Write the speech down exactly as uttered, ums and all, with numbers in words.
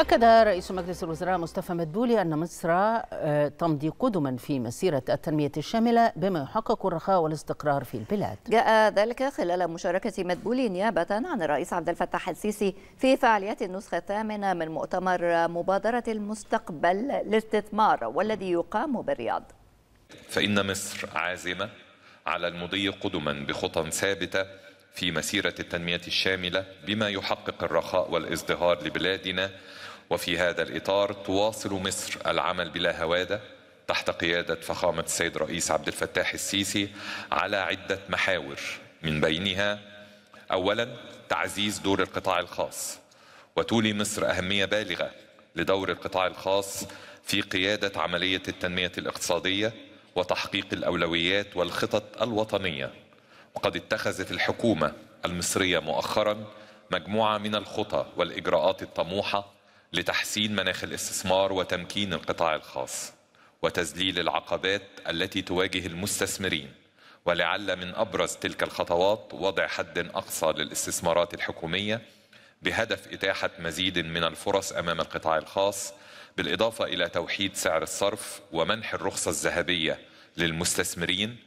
أكد رئيس مجلس الوزراء مصطفى مدبولي أن مصر تمضي قدما في مسيرة التنمية الشاملة بما يحقق الرخاء والاستقرار في البلاد. جاء ذلك خلال مشاركة مدبولي نيابة عن الرئيس عبد الفتاح السيسي في فعاليات النسخة الثامنة من مؤتمر مبادرة المستقبل للاستثمار والذي يقام بالرياض. فإن مصر عازمة على المضي قدما بخطى ثابتة في مسيرة التنمية الشاملة بما يحقق الرخاء والازدهار لبلادنا، وفي هذا الإطار تواصل مصر العمل بلا هوادة تحت قيادة فخامة السيد رئيس عبد الفتاح السيسي على عدة محاور، من بينها: أولاً تعزيز دور القطاع الخاص، وتولي مصر أهمية بالغة لدور القطاع الخاص في قيادة عملية التنمية الاقتصادية وتحقيق الأولويات والخطط الوطنية. وقد اتخذت الحكومة المصرية مؤخراً مجموعة من الخطى والإجراءات الطموحة لتحسين مناخ الاستثمار وتمكين القطاع الخاص وتذليل العقبات التي تواجه المستثمرين، ولعل من أبرز تلك الخطوات وضع حد أقصى للاستثمارات الحكومية بهدف إتاحة مزيد من الفرص أمام القطاع الخاص، بالإضافة إلى توحيد سعر الصرف ومنح الرخصة الذهبية للمستثمرين